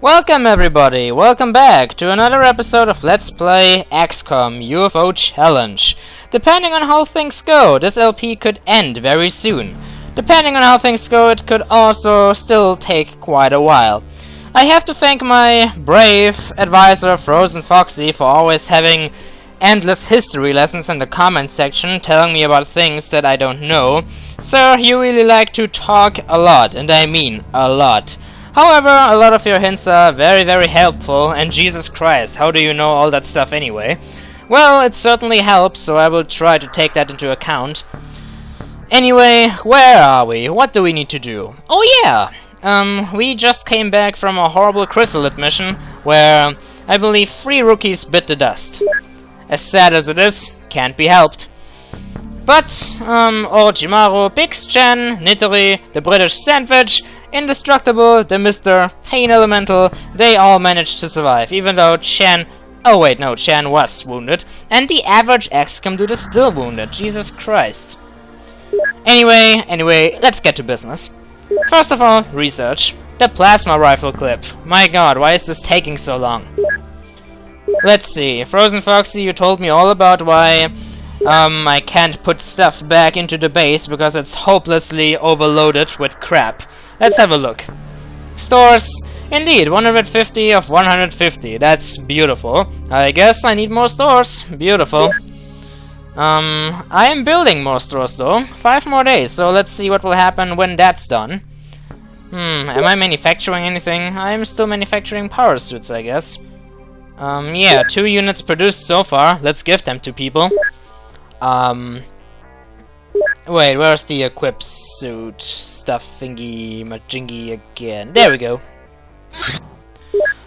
Welcome everybody, welcome back to another episode of Let's Play XCOM UFO Challenge. Depending on how things go, this LP could end very soon. Depending on how things go, it could also still take quite a while. I have to thank my brave advisor FrozenFoxy for always having endless history lessons in the comment section telling me about things that I don't know. So you really like to talk a lot, and I mean a lot. However, a lot of your hints are very, very helpful, and Jesus Christ, how do you know all that stuff anyway? Well, it certainly helps, so I will try to take that into account. Anyway, where are we? What do we need to do? Oh yeah! We just came back from a horrible Chrysalid mission, where I believe 3 rookies bit the dust. As sad as it is, can't be helped. But, Orochimaru, Biggs, Chen, Nitori, the British Sandwich, Indestructible, the Mr. Pain Elemental, they all managed to survive, even though Chen... Oh wait, no, Chen was wounded. And the average XCOM dude is still wounded, Jesus Christ. Anyway, let's get to business. First of all, research. The plasma rifle clip. My god, why is this taking so long? Let's see, FrozenFoxy, you told me all about why... I can't put stuff back into the base because it's hopelessly overloaded with crap. Let's have a look. Stores. Indeed, 150 of 150. That's beautiful. I guess I need more stores. Beautiful. I am building more stores though. 5 more days, so let's see what will happen when that's done. Am I manufacturing anything? I'm still manufacturing power suits, I guess. Yeah, 2 units produced so far. Let's give them to people. Wait, where's the equip suit stuff thingy majingy again? There we go.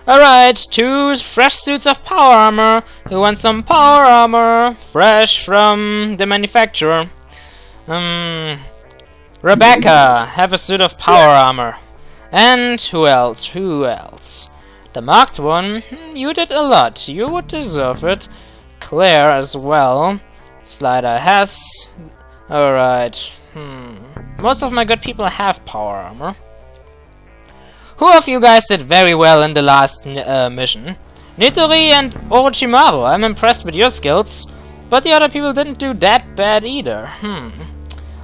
Alright, 2 fresh suits of power armor. Who wants some power armor? Fresh from the manufacturer. Rebecca, have a suit of power armor. And who else? Who else? The marked one. You did a lot. You would deserve it. Claire as well. Slider has. Alright. Most of my good people have power armor. Who of you guys did very well in the last mission? Nitori and Orochimaru. I'm impressed with your skills. But the other people didn't do that bad either.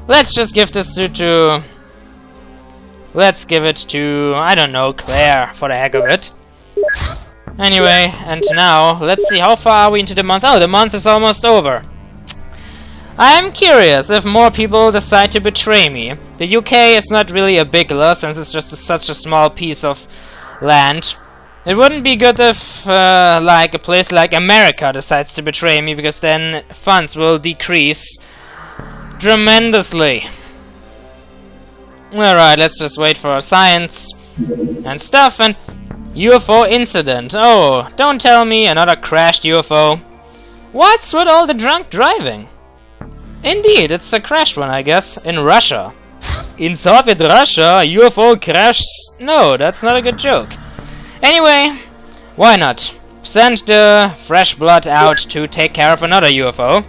Let's just give this to... Let's give it to... I don't know, Claire, for the heck of it. Anyway, and now, let's see, how far are we into the month? Oh, the month is almost over. I'm curious if more people decide to betray me. The UK is not really a big loss since it's just such a small piece of land. It wouldn't be good if, like, a place like America decides to betray me, because then funds will decrease tremendously. Alright, let's just wait for science and stuff, and... UFO incident. Oh, don't tell me another crashed UFO. What's with all the drunk driving? Indeed, it's a crashed one, I guess, in Russia. In Soviet Russia, UFO crashed... No, that's not a good joke. Anyway, why not? Send the fresh blood out to take care of another UFO.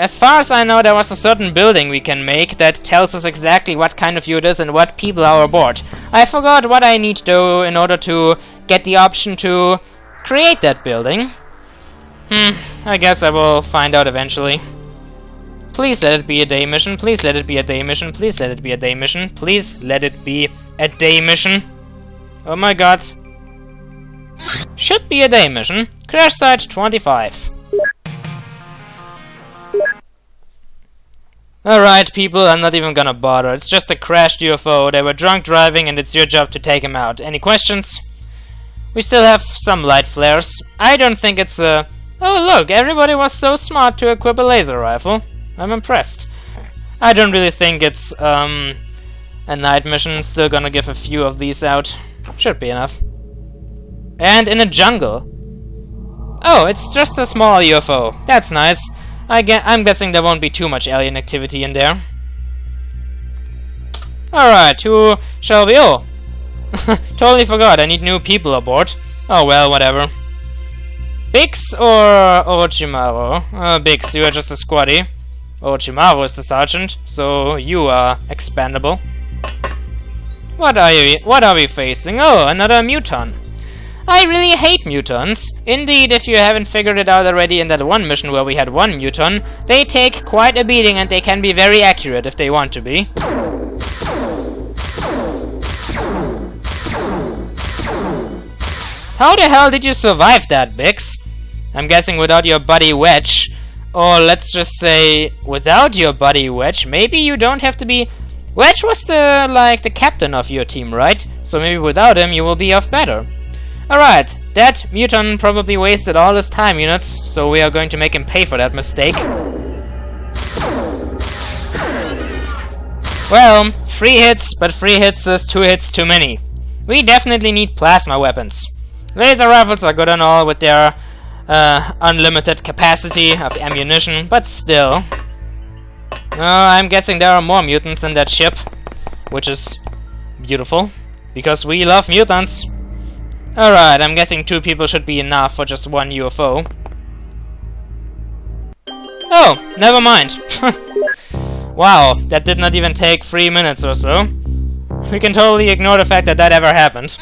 As far as I know, there was a certain building we can make that tells us exactly what kind of view it is and what people are aboard. I forgot what I need though in order to get the option to create that building. I guess I will find out eventually. Please let it be a day mission. Please let it be a day mission. Please let it be a day mission. Please let it be a day mission. Oh my god. Should be a day mission. Crash site 25. Alright people, I'm not even gonna bother. It's just a crashed UFO. They were drunk driving and it's your job to take them out. Any questions? We still have some light flares. I don't think it's a... Oh look, everybody was so smart to equip a laser rifle. I'm impressed. I don't really think it's a night mission. Still gonna give a few of these out. Should be enough. And in a jungle. Oh, it's just a small UFO. That's nice. I'm guessing there won't be too much alien activity in there. Alright, who shall we... Oh! Totally forgot, I need new people aboard. Oh well, whatever. Biggs or Orochimaru? Biggs, you are just a squaddy. Orochimaru is the sergeant, so you are expandable. What are we facing? Oh, another mutant. I really hate mutants. Indeed, if you haven't figured it out already in that one mission where we had one mutant, they take quite a beating and they can be very accurate if they want to be. How the hell did you survive that, Biggs? I'm guessing without your buddy Wedge. Or let's just say, without your buddy Wedge, maybe you don't have to be... Wedge was the, like, the captain of your team, right? So maybe without him you will be off better. Alright, that mutant probably wasted all his time units, so we are going to make him pay for that mistake. Well, 3 hits, but 3 hits is 2 hits too many. We definitely need plasma weapons. Laser rifles are good and all with their unlimited capacity of ammunition, but still. I'm guessing there are more mutants in that ship, which is beautiful, because we love mutants. Alright, I'm guessing 2 people should be enough for just 1 UFO. Oh, never mind. Wow, that did not even take 3 minutes or so. We can totally ignore the fact that that ever happened.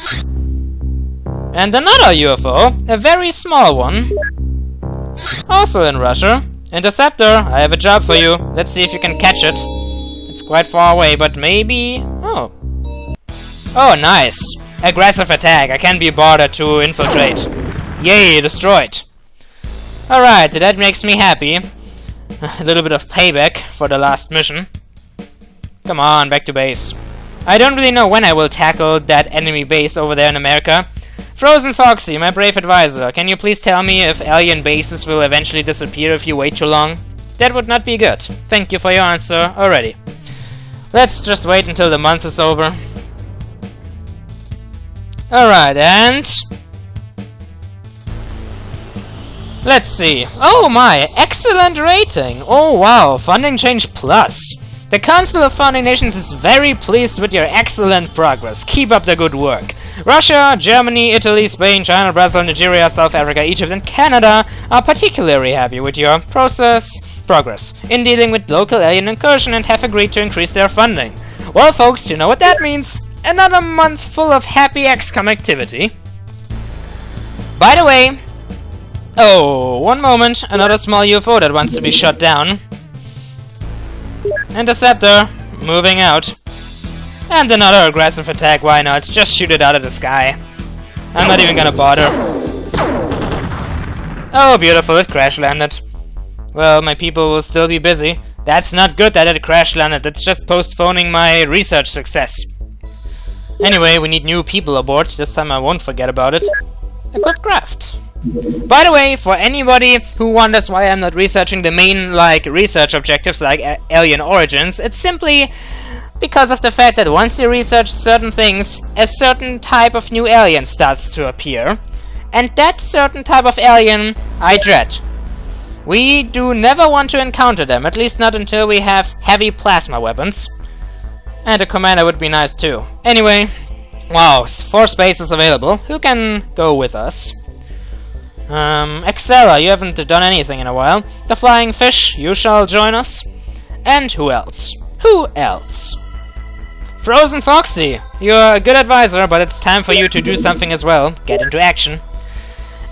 And another UFO, a very small one. Also in Russia. Interceptor, I have a job for you. Let's see if you can catch it. It's quite far away, but maybe... Oh. Oh, nice. Aggressive attack. I can't be bothered to infiltrate. Yay, destroyed. Alright, that makes me happy. A little bit of payback for the last mission. Come on, back to base. I don't really know when I will tackle that enemy base over there in America. FrozenFoxy, my brave advisor, can you please tell me if alien bases will eventually disappear if you wait too long? That would not be good. Thank you for your answer already. Let's just wait until the month is over. Alright, and... Let's see. Oh my! Excellent rating! Oh wow, Funding Change Plus! The Council of Founding Nations is very pleased with your excellent progress. Keep up the good work. Russia, Germany, Italy, Spain, China, Brazil, Nigeria, South Africa, Egypt, and Canada are particularly happy with your progress in dealing with local alien incursion and have agreed to increase their funding. Well folks, you know what that means. Another month full of happy XCOM activity. By the way... Oh, one moment. Another small UFO that wants to be shot down. Interceptor, moving out. And another aggressive attack, why not? Just shoot it out of the sky. I'm not even gonna bother. Oh, beautiful, it crash landed. Well, my people will still be busy. That's not good that it crash landed, that's just postponing my research success. Anyway, we need new people aboard, this time I won't forget about it. A good craft. By the way, for anybody who wonders why I'm not researching the main, like, research objectives like alien origins, it's simply because of the fact that once you research certain things, a certain type of new alien starts to appear. And that certain type of alien, I dread. We do never want to encounter them, at least not until we have heavy plasma weapons. And a commander would be nice too. Anyway, wow, 4 spaces available. Who can go with us? Excella, you haven't done anything in a while. The Flying Fish, you shall join us. And who else? Who else? FrozenFoxy, you're a good advisor, but it's time for you to do something as well. Get into action.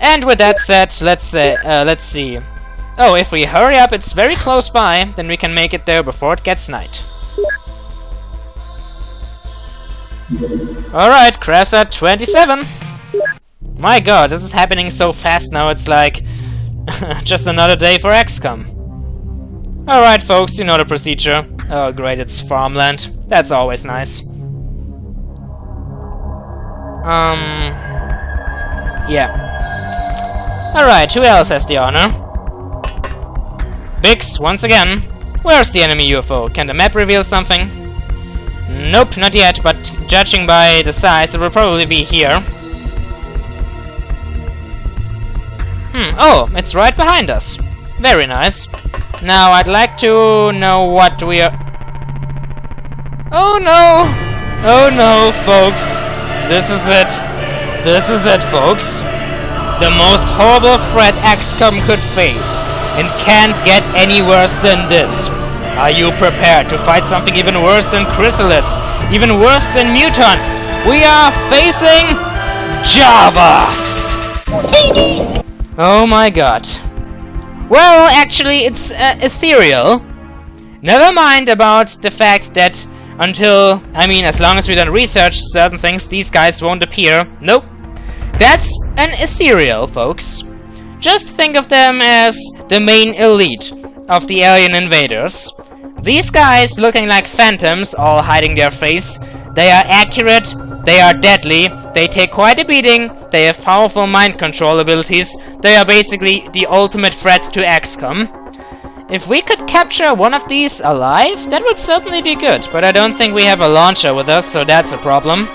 And with that said, let's see. Oh, if we hurry up, it's very close by, then we can make it there before it gets night. Alright, Crasser 27. My god, this is happening so fast now, it's like... just another day for XCOM. Alright folks, you know the procedure. Oh great, it's farmland. That's always nice. Yeah. Alright, who else has the honor? Biggs, once again. Where's the enemy UFO? Can the map reveal something? Nope, not yet, but judging by the size, it will probably be here. Oh, it's right behind us. Very nice. Now, I'd like to know what we are... Oh no! Oh no, folks. This is it. This is it, folks. The most horrible threat XCOM could face. And can't get any worse than this. Are you prepared to fight something even worse than Chrysalids? even worse than mutants. We are facing JAVAS! Oh my god. Well, actually, it's Ethereal. Never mind about the fact that until, I mean, as long as we don't research certain things, these guys won't appear. Nope. That's an Ethereal, folks. Just think of them as the main elite of the alien invaders. These guys, looking like phantoms, all hiding their face, they are accurate, they are deadly, they take quite a beating, they have powerful mind control abilities, they are basically the ultimate threat to XCOM. If we could capture one of these alive, that would certainly be good, but I don't think we have a launcher with us, so that's a problem.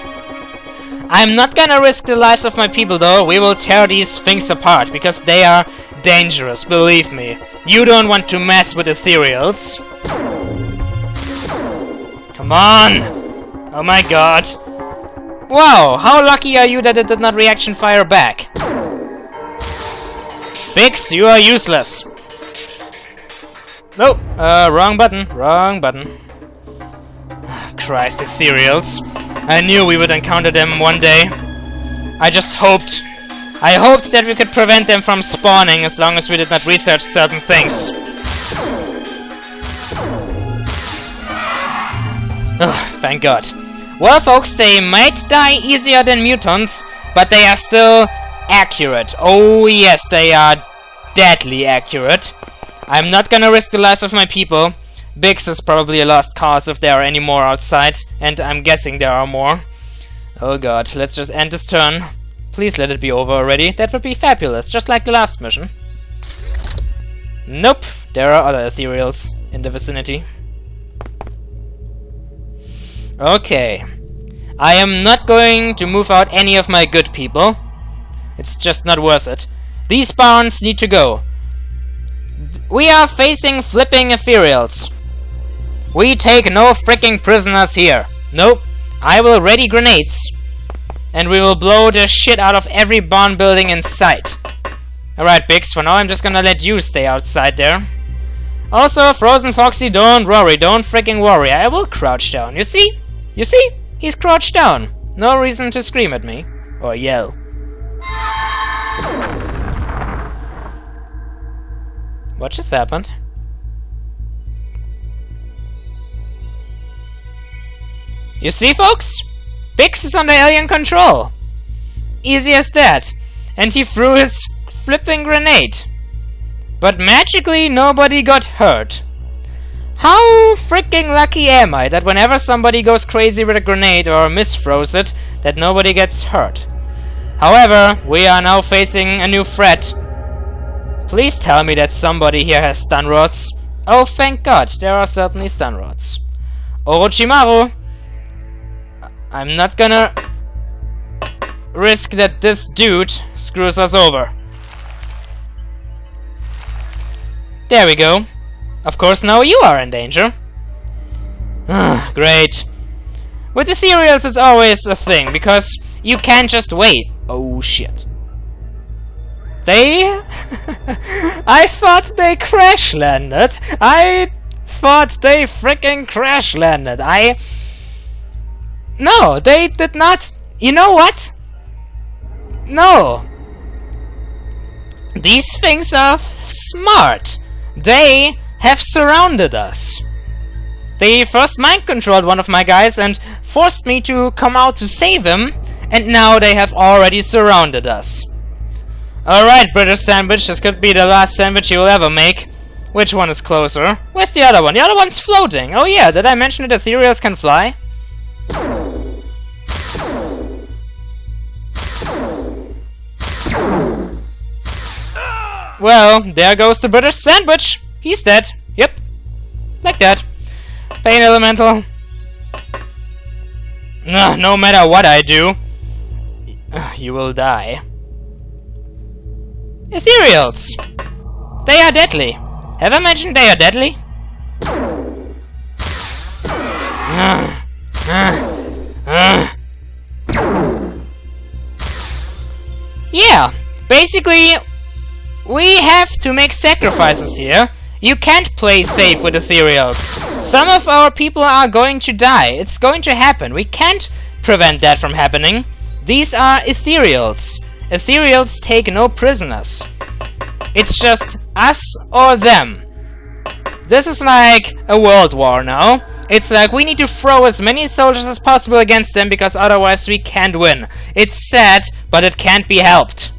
I'm not gonna risk the lives of my people though, we will tear these things apart, because they are dangerous, believe me. You don't want to mess with Ethereals. Come on! Oh my god. Wow, how lucky are you that it did not reaction fire back? Biggs, you are useless. No, wrong button, wrong button. Christ, Ethereals. I knew we would encounter them one day. I just hoped. I hoped that we could prevent them from spawning as long as we did not research certain things. Ugh, thank God. Well, folks, they might die easier than mutants, but they are still accurate. Oh, yes, they are deadly accurate. I'm not gonna risk the lives of my people. Biggs is probably a lost cause if there are any more outside, and I'm guessing there are more. Oh god, let's just end this turn. Please let it be over already, that would be fabulous, just like the last mission. Nope, there are other Ethereals in the vicinity. Okay, I am not going to move out any of my good people. It's just not worth it. These barons need to go. We are facing flipping Ethereals. We take no freaking prisoners here. Nope. I will ready grenades. And we will blow the shit out of every barn building in sight. Alright, Biggs, for now I'm just gonna let you stay outside there. Also, FrozenFoxy, don't worry. Don't freaking worry. I will crouch down. You see? You see? He's crouched down. No reason to scream at me. Or yell. What just happened? You see, folks? Biggs is under alien control. Easy as that. And he threw his flipping grenade. But magically, nobody got hurt. How freaking lucky am I that whenever somebody goes crazy with a grenade or misthrows it, that nobody gets hurt. However, we are now facing a new threat. Please tell me that somebody here has stun rods. Oh, thank God, there are certainly stun rods. Orochimaru! I'm not gonna risk that this dude screws us over. There we go. Of course, now you are in danger. Great. With Ethereals, it's always a thing, because you can't just wait. Oh, shit. They... I thought they crash landed. I thought they freaking crash landed. No, they did not. You know what? No. These things are smart. They have surrounded us. They first mind controlled one of my guys and forced me to come out to save him. And now they have already surrounded us. Alright, British Sandwich, this could be the last sandwich you will ever make. Which one is closer? Where's the other one? The other one's floating! Oh yeah, did I mention that Ethereals can fly? Well, there goes the British Sandwich! He's dead. Yep. Like that. Pain Elemental. No matter what I do, you will die. Ethereals! They are deadly. Have I mentioned they are deadly? Yeah, basically, we have to make sacrifices here, You can't play safe with Ethereals. Some of our people are going to die. It's going to happen. We can't prevent that from happening. These are Ethereals. Ethereals take no prisoners. It's just us or them. This is like a world war now. It's like we need to throw as many soldiers as possible against them because otherwise we can't win. It's sad, but it can't be helped.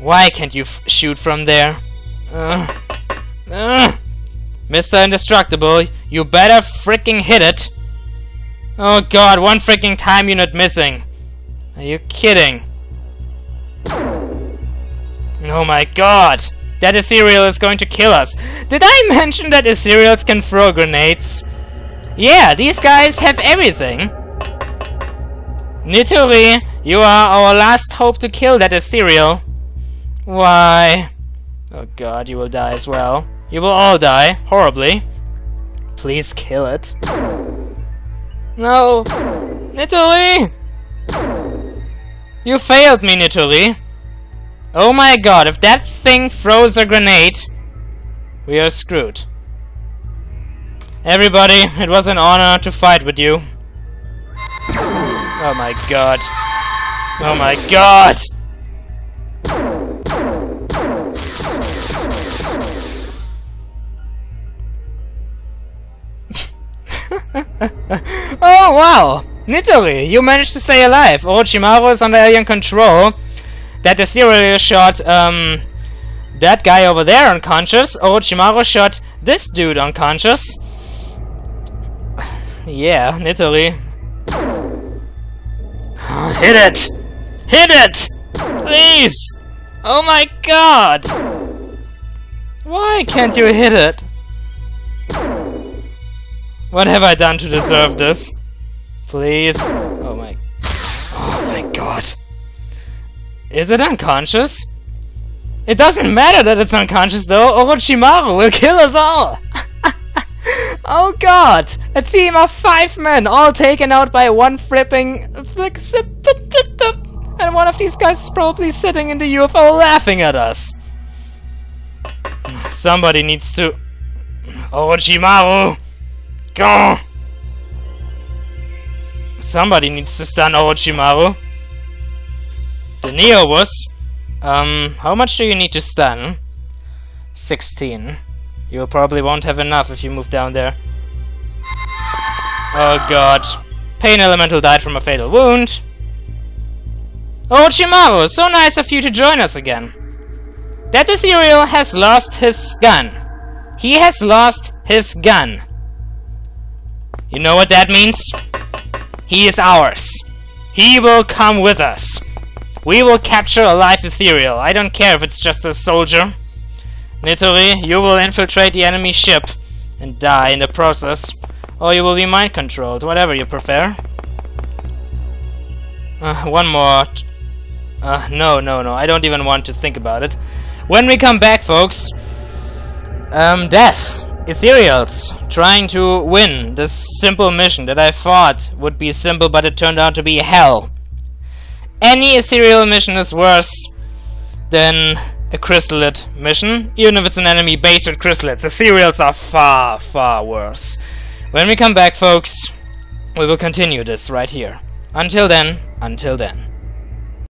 Why can't you shoot from there? Mr. Indestructible, you better freaking hit it. Oh god, one freaking time unit missing. Are you kidding? Oh my god. That Ethereal is going to kill us. Did I mention that Ethereals can throw grenades? Yeah, these guys have everything. Nitori, you are our last hope to kill that Ethereal. Why? Oh god, you will die as well. You will all die, horribly. Please kill it. No! Nitori! You failed me, Nitori! Oh my god, if that thing throws a grenade, we are screwed. Everybody, it was an honor to fight with you. Oh my god. Oh my god! Oh wow! Nitori, you managed to stay alive. Orochimaru is under alien control. That Ethereal shot that guy over there unconscious. Orochimaru shot this dude unconscious. Yeah, Nitori. Oh, hit it! Hit it! Please! Oh my god! Why can't you hit it? What have I done to deserve this? Please. Oh my. Oh, thank god. Is it unconscious? It doesn't matter that it's unconscious though. Orochimaru will kill us all. Oh god. A team of 5 men all taken out by one flipping. And one of these guys is probably sitting in the UFO laughing at us. Somebody needs to. Orochimaru. Go! Somebody needs to stun Orochimaru. The Neo was. How much do you need to stun? 16. You probably won't have enough if you move down there. Oh god. Pain Elemental died from a fatal wound. Orochimaru, so nice of you to join us again. That Ethereal has lost his gun. He has lost his gun. You know what that means? He is ours. He will come with us. We will capture a live Ethereal. I don't care if it's just a soldier. Nitori, you will infiltrate the enemy ship and die in the process. Or you will be mind controlled, whatever you prefer. One more. No. I don't even want to think about it. When we come back, folks. Death. Ethereals trying to win this simple mission that I thought would be simple, but it turned out to be hell. Any Ethereal mission is worse than a Chrysalid mission, even if it's an enemy base with Chrysalids. Ethereals are far, far worse. When we come back, folks, we will continue this right here. Until then.